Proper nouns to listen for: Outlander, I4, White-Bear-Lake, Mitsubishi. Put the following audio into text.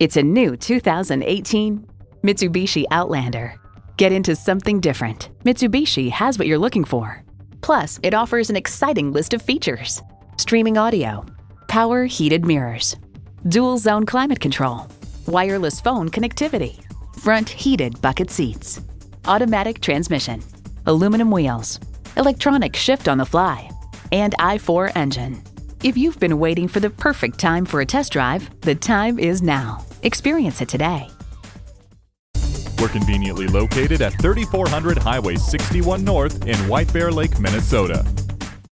It's a new 2018 Mitsubishi Outlander. Get into something different. Mitsubishi has what you're looking for. Plus, it offers an exciting list of features. Streaming audio, power heated mirrors, dual zone climate control, wireless phone connectivity, front heated bucket seats, automatic transmission, aluminum wheels, electronic shift on the fly, and I4 engine. If you've been waiting for the perfect time for a test drive, the time is now. Experience it today. We're conveniently located at 3400 Highway 61 North in White Bear Lake, Minnesota.